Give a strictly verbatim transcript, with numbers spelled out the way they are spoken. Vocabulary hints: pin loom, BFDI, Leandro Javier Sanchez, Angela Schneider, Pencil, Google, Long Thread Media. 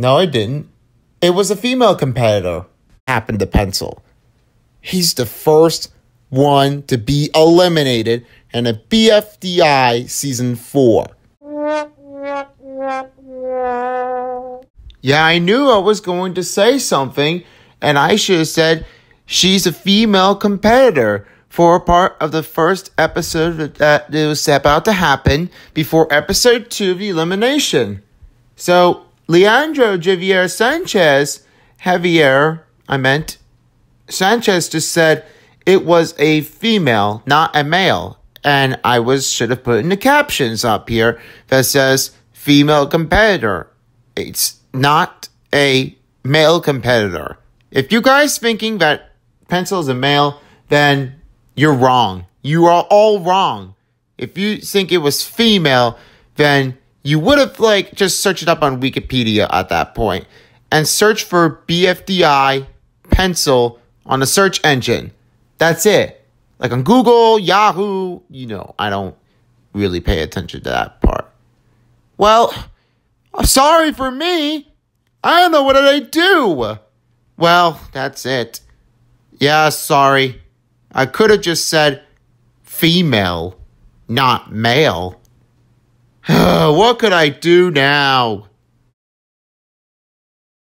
No, I didn't. It was a female competitor. Happened to Pencil. He's the first one to be eliminated in a B F D I season four. Yeah, I knew I was going to say something, and I should have said she's a female competitor for a part of the first episode that was about to happen before episode two of the elimination. So, Leandro Javier Sanchez, Javier, I meant, Sanchez just said it was a female, not a male. And I was should have put in the captions up here that says female competitor. It's not a male competitor. If you guys thinking that Pencil is a male, then you're wrong. You are all wrong. If you think it was female, then you would have like just searched it up on Wikipedia at that point and search for B F D I Pencil on the search engine. That's it. Like on Google, Yahoo, you know, I don't really pay attention to that part. Well, sorry for me. I don't know what did I do. Well, that's it. Yeah, sorry. I could have just said female, not male. What could I do now?